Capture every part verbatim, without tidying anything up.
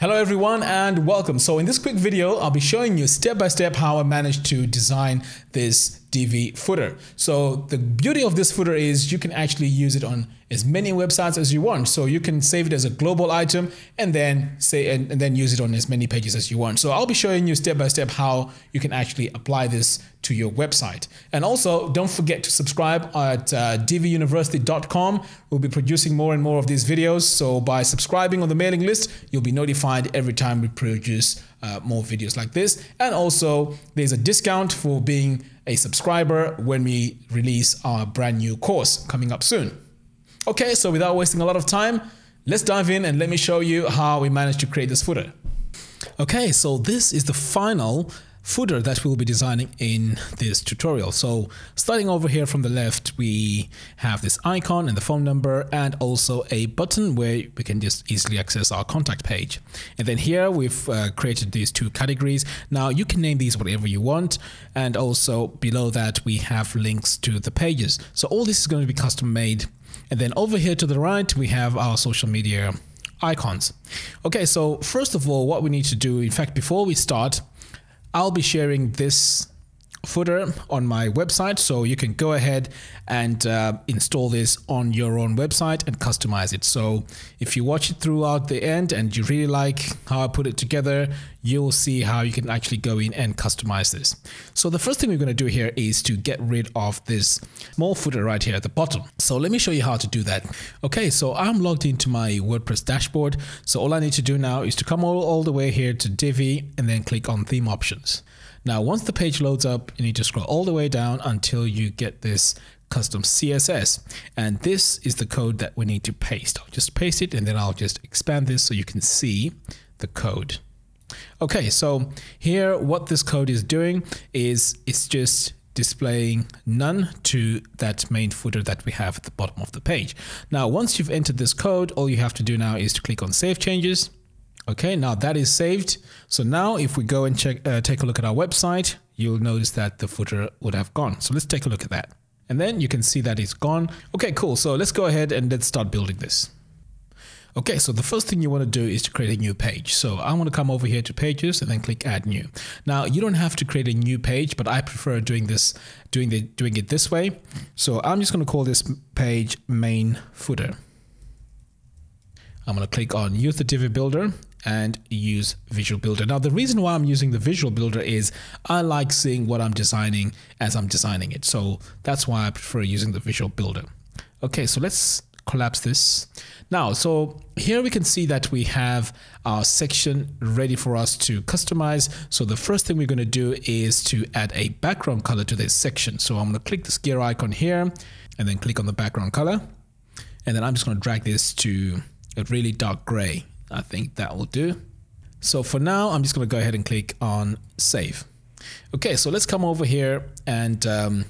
Hello everyone and welcome. So in this quick video, I'll be showing you step by step how I managed to design this Divi footer. So the beauty of this footer is you can actually use it on as many websites as you want. So you can save it as a global item and then say and, and then use it on as many pages as you want. So I'll be showing you step by step how you can actually apply this to your website. And also don't forget to subscribe at uh, Divi University dot com. We'll be producing more and more of these videos. So by subscribing on the mailing list, you'll be notified every time we produce uh, more videos like this. And also there's a discount for being a subscriber when we release our brand new course coming up soon. Okay, so without wasting a lot of time, let's dive in and let me show you how we managed to create this footer. Okay, so this is the final footer that we'll be designing in this tutorial. So starting over here from the left, we have this icon and the phone number and also a button where we can just easily access our contact page. And then here we've uh, created these two categories. Now you can name these whatever you want. And also below that we have links to the pages. So all this is going to be custom made. And then over here to the right, we have our social media icons. Okay, so first of all, what we need to do, in fact, before we start, I'll be sharing this footer on my website, so you can go ahead and uh, install this on your own website and customize it. So if you watch it throughout the end and you really like how I put it together, you'll see how you can actually go in and customize this. So the first thing we're going to do here is to get rid of this small footer right here at the bottom. So let me show you how to do that. Okay, so I'm logged into my WordPress dashboard. So all I need to do now is to come all, all the way here to Divi and then click on theme options. Now, once the page loads up, you need to scroll all the way down until you get this custom C S S. And this is the code that we need to paste. I'll just paste it and then I'll just expand this so you can see the code. Okay, so here what this code is doing is it's just displaying none to that main footer that we have at the bottom of the page. Now, once you've entered this code, all you have to do now is to click on Save Changes. Okay, now that is saved. So now if we go and check, uh, take a look at our website, you'll notice that the footer would have gone. So let's take a look at that. And then you can see that it's gone. Okay, cool. So let's go ahead and let's start building this. Okay, so the first thing you want to do is to create a new page. So I want to come over here to pages and then click add new. Now you don't have to create a new page, but I prefer doing this, doing the, doing it this way. So I'm just going to call this page main footer. I'm going to click on use the Divi Builder and use Visual Builder. Now, the reason why I'm using the Visual Builder is I like seeing what I'm designing as I'm designing it. So that's why I prefer using the Visual Builder. Okay, so let's collapse this. Now, so here we can see that we have our section ready for us to customize. So the first thing we're going to do is to add a background color to this section. So I'm going to click this gear icon here and then click on the background color. And then I'm just going to drag this to a really dark gray. I think that will do. So for now, I'm just going to go ahead and click on save. Okay, so let's come over here and um,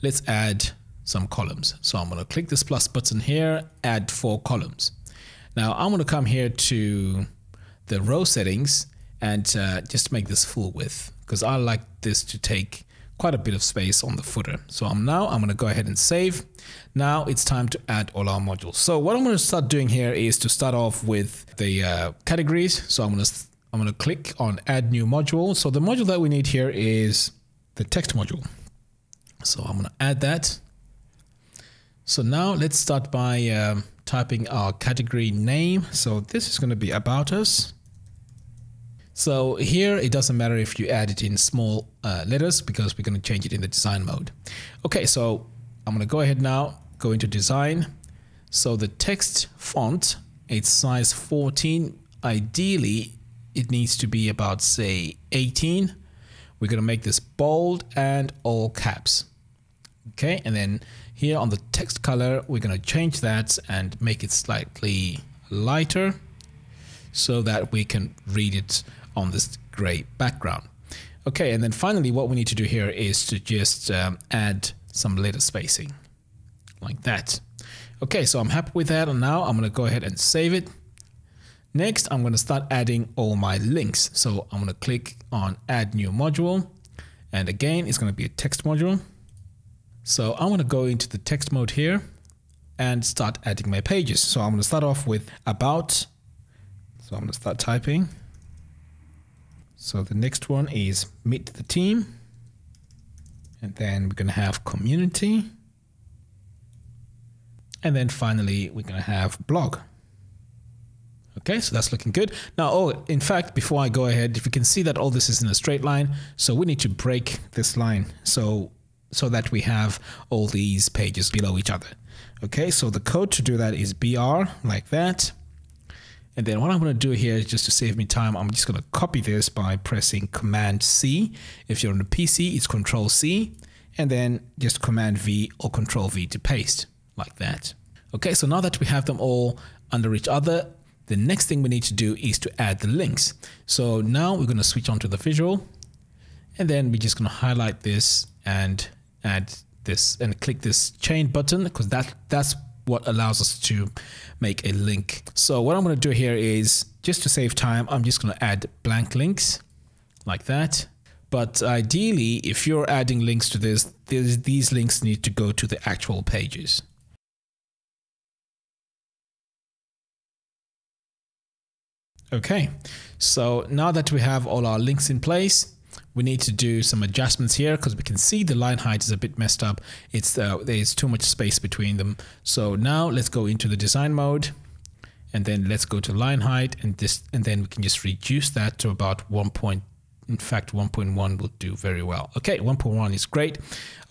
let's add some columns. So I'm going to click this plus button here, add four columns. Now I'm going to come here to the row settings and uh, just make this full width because I like this to take quite a bit of space on the footer. So I'm now I'm going to go ahead and save. Now it's time to add all our modules. So what I'm going to start doing here is to start off with the uh, categories. So I'm going to I'm going to click on add new module. So the module that we need here is the text module. So I'm going to add that. So now let's start by um, typing our category name. So this is going to be about us. So here, it doesn't matter if you add it in small uh, letters because we're going to change it in the design mode. Okay, so I'm going to go ahead now, go into design. So the text font, it's size fourteen. Ideally, it needs to be about, say, eighteen. We're going to make this bold and all caps. Okay, and then here on the text color, we're going to change that and make it slightly lighter so that we can read it on this gray background. Okay, and then finally what we need to do here is to just um, add some letter spacing like that. Okay, so I'm happy with that and now I'm going to go ahead and save it. Next, I'm going to start adding all my links. So I'm going to click on add new module and again, it's going to be a text module. So I'm going to go into the text mode here and start adding my pages. So I'm going to start off with about So I'm going to start typing. So the next one is meet the team. And then we're going to have community. And then finally, we're going to have blog. Okay, so that's looking good. Now, oh, in fact, before I go ahead, if you can see that all this is in a straight line, so we need to break this line so, so that we have all these pages below each other. Okay, so the code to do that is B R, like that. And then what I'm going to do here, just to save me time, I'm just going to copy this by pressing Command C. If you're on the P C, it's Control C. And then just Command V or Control V to paste, like that. Okay, so now that we have them all under each other, the next thing we need to do is to add the links. So now we're going to switch on to the visual, and then we're just going to highlight this and add this and click this chain button, because that that's what allows us to make a link. So what I'm going to do here is, just to save time, I'm just going to add blank links like that. But ideally, if you're adding links to this, these links need to go to the actual pages. Okay, so now that we have all our links in place, we need to do some adjustments here, because we can see the line height is a bit messed up. It's uh, there's too much space between them. So now let's go into the design mode, and then let's go to line height, and this, and then we can just reduce that to about one point. In fact, one point one will do very well. Okay, one point one is great.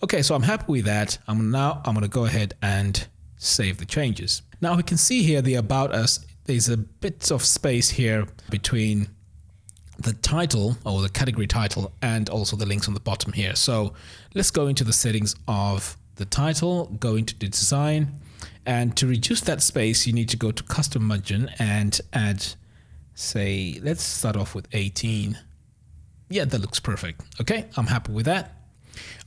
Okay, so I'm happy with that. I'm now I'm going to go ahead and save the changes. Now we can see here the About Us. There's a bit of space here between the title or the category title and also the links on the bottom here. So let's go into the settings of the title, go into the design, and to reduce that space, you need to go to custom margin and add, say, let's start off with eighteen. Yeah, that looks perfect. Okay, I'm happy with that.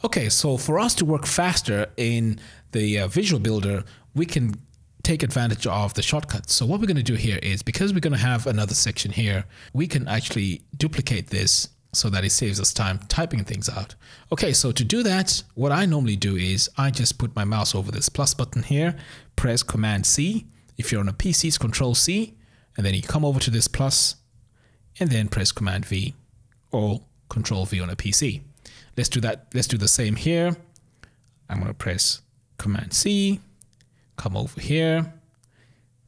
Okay, so for us to work faster in the uh, Visual Builder, we can take advantage of the shortcuts. So what we're going to do here is, because we're going to have another section here, we can actually duplicate this so that it saves us time typing things out. Okay, so to do that, what I normally do is I just put my mouse over this plus button here, press Command C. If you're on a P C, it's Control C, and then you come over to this plus and then press Command V or Control V on a P C. Let's do that. Let's do the same here. I'm going to press Command C. Come over here,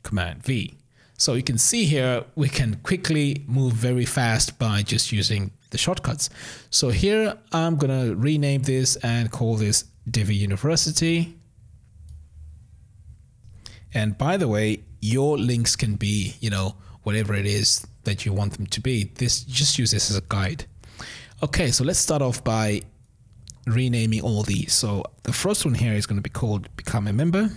Command V. So you can see here, we can quickly move very fast by just using the shortcuts. So here, I'm going to rename this and call this Divi University. And by the way, your links can be, you know, whatever it is that you want them to be. This, just use this as a guide. Okay, so let's start off by renaming all these. So the first one here is going to be called Become a Member.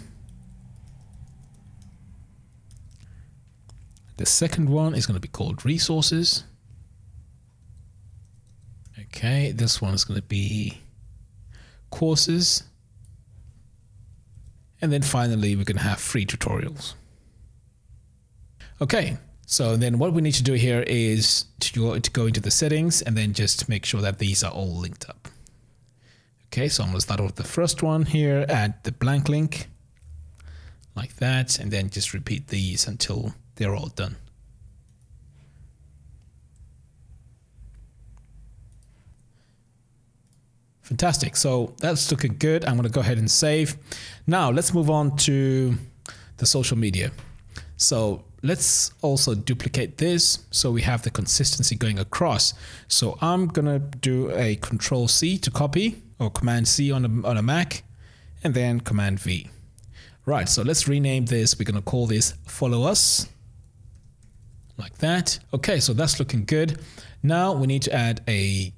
The second one is going to be called Resources. Okay, this one is going to be Courses. And then finally, we're going to have Free Tutorials. Okay, so then what we need to do here is to go, to go into the settings and then just make sure that these are all linked up. Okay, so I'm going to start with the first one here, add the blank link, like that, and then just repeat these until they're all done. Fantastic. So that's looking good. I'm going to go ahead and save. Now let's move on to the social media. So let's also duplicate this so we have the consistency going across. So I'm going to do a Control C to copy, or Command C on a, on a Mac, and then Command V. Right, so let's rename this. We're going to call this Follow Us. Like that. Okay, so that's looking good. Now we need to add a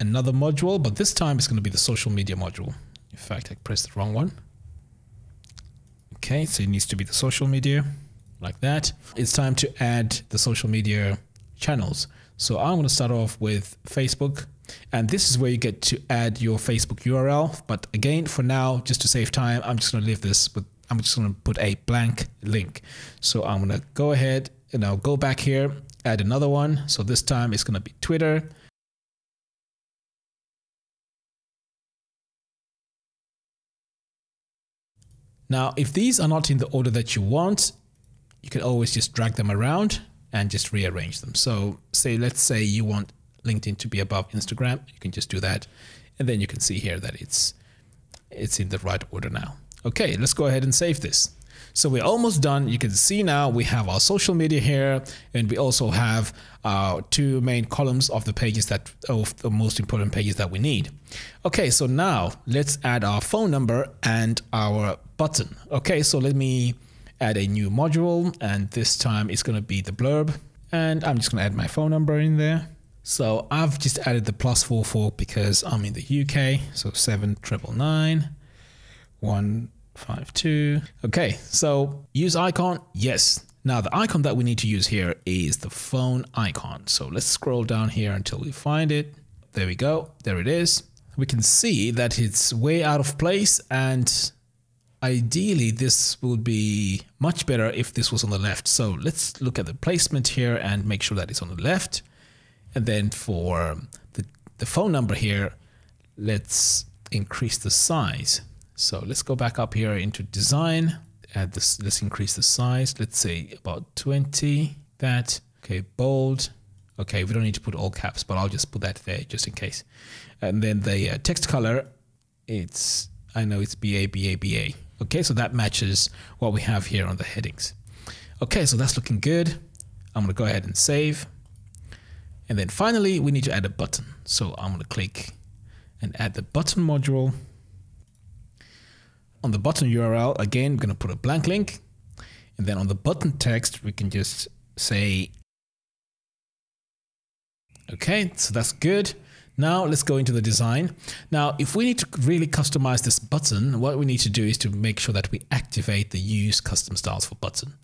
another module, but this time it's going to be the social media module. In fact, I pressed the wrong one. Okay, so it needs to be the social media, like that. It's time to add the social media channels. So I'm going to start off with Facebook, and this is where you get to add your Facebook U R L. But again, for now, just to save time, I'm just going to leave this with, I'm just going to put a blank link. So I'm going to go ahead and I'll go back here, add another one. So this time it's going to be Twitter. Now, if these are not in the order that you want, you can always just drag them around and just rearrange them. So say, let's say you want LinkedIn to be above Instagram, you can just do that. And then you can see here that it's it's in the right order now. Okay, let's go ahead and save this. So we're almost done. You can see now we have our social media here, and we also have our two main columns of the pages that of the most important pages that we need. Okay, so now let's add our phone number and our button. Okay, so let me add a new module, and this time it's going to be the blurb, and I'm just going to add my phone number in there. So I've just added the plus four four because I'm in the U K. So seven triple nine one five two. Okay, so use icon. Yes. Now the icon that we need to use here is the phone icon. So let's scroll down here until we find it. There we go. There it is. We can see that it's way out of place, and ideally this would be much better if this was on the left. So let's look at the placement here and make sure that it's on the left. And then for the, the phone number here, let's increase the size. So let's go back up here into design. Add this, let's increase the size. Let's say about twenty, that. Okay, bold. Okay, we don't need to put all caps, but I'll just put that there just in case. And then the uh, text color, it's, I know it's B A B A B A. Okay, so that matches what we have here on the headings. Okay, so that's looking good. I'm gonna go ahead and save. And then finally, we need to add a button. So I'm going to click and add the button module. On the button U R L, again, we're going to put a blank link. And then on the button text, we can just say, okay, so that's good. Now let's go into the design. Now, if we need to really customize this button, what we need to do is to make sure that we activate the use custom styles for button.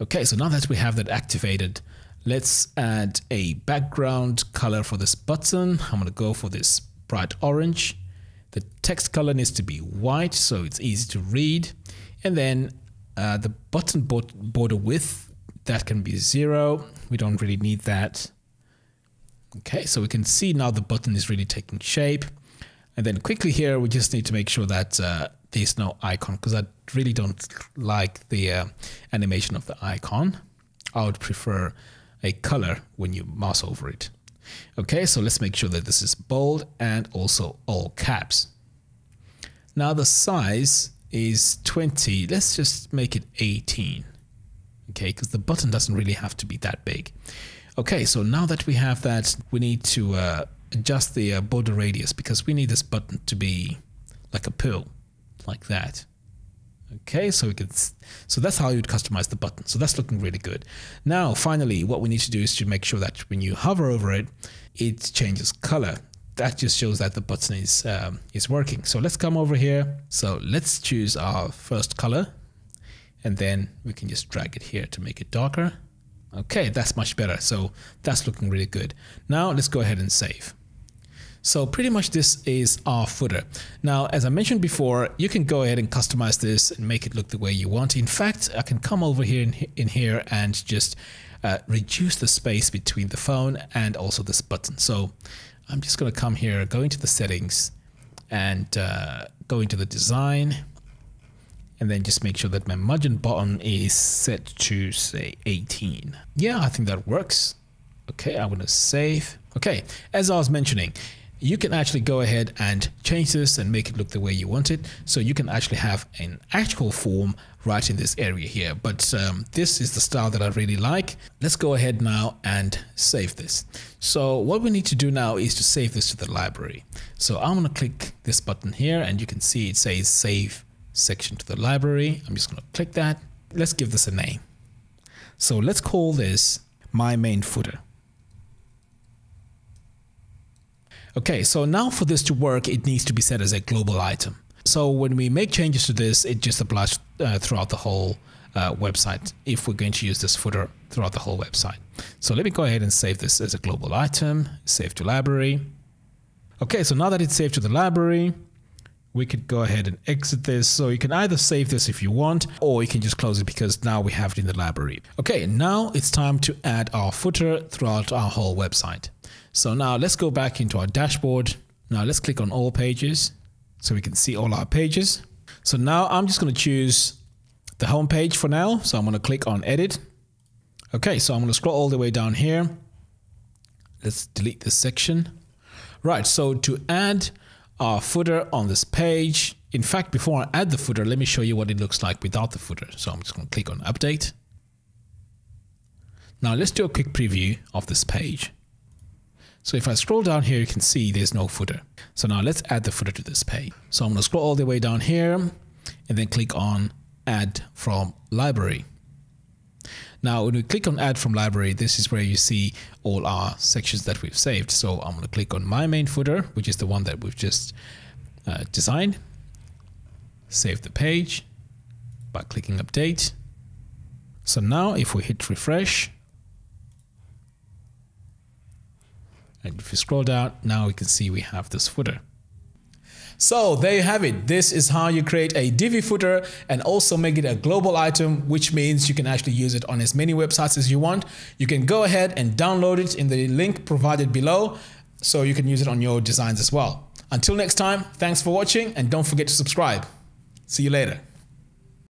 Okay, so now that we have that activated, let's add a background color for this button. I'm going to go for this bright orange. The text color needs to be white, so it's easy to read. And then uh, the button border width, that can be zero. We don't really need that. Okay, so we can see now the button is really taking shape. And then quickly here, we just need to make sure that uh, there's no icon, because I really don't like the uh, animation of the icon. I would prefer a color when you mouse over it. Okay, so let's make sure that this is bold and also all caps. Now the size is twenty. Let's just make it eighteen. Okay, because the button doesn't really have to be that big. Okay, so now that we have that, we need to uh, adjust the uh, border radius, because we need this button to be like a pearl, like that. Okay, so we could, so that's how you would customize the button. So that's looking really good. Now, finally, what we need to do is to make sure that when you hover over it, it changes color. That just shows that the button is, um, is working. So let's come over here. So let's choose our first color, and then we can just drag it here to make it darker. Okay, that's much better. So that's looking really good. Now let's go ahead and save. So pretty much this is our footer. Now, as I mentioned before, you can go ahead and customize this and make it look the way you want. In fact, I can come over here in, in here and just uh, reduce the space between the phone and also this button. So I'm just going to come here, go into the settings and uh, go into the design, and then just make sure that my margin bottom is set to say eighteen. Yeah, I think that works. Okay, I'm going to save. Okay, as I was mentioning, you can actually go ahead and change this and make it look the way you want it. So you can actually have an actual form right in this area here. But um, this is the style that I really like. Let's go ahead now and save this. So what we need to do now is to save this to the library. So I'm going to click this button here, and you can see it says save section to the library. I'm just going to click that. Let's give this a name. So let's call this my main footer. Okay, so now for this to work, it needs to be set as a global item. So when we make changes to this, it just applies uh, throughout the whole uh, website, if we're going to use this footer throughout the whole website. So let me go ahead and save this as a global item, save to library. Okay, so now that it's saved to the library, we could go ahead and exit this. So you can either save this if you want, or you can just close it, because now we have it in the library. Okay, now it's time to add our footer throughout our whole website. So now let's go back into our dashboard. Now let's click on all pages so we can see all our pages. So now I'm just going to choose the home page for now. So I'm going to click on edit. Okay, so I'm going to scroll all the way down here. Let's delete this section. Right, so to add our footer on this page, in fact, before I add the footer, let me show you what it looks like without the footer. So I'm just going to click on update. Now let's do a quick preview of this page. So if I scroll down here, you can see there's no footer. So now let's add the footer to this page. So I'm going to scroll all the way down here and then click on add from library. Now, when we click on add from library, this is where you see all our sections that we've saved. So I'm going to click on my main footer, which is the one that we've just uh, designed. Save the page by clicking update. So now if we hit refresh, and if we scroll down, now we can see we have this footer. So there you have it. This is how you create a Divi footer and also make it a global item, which means you can actually use it on as many websites as you want. You can go ahead and download it in the link provided below, so you can use it on your designs as well. Until next time, thanks for watching and don't forget to subscribe. See you later.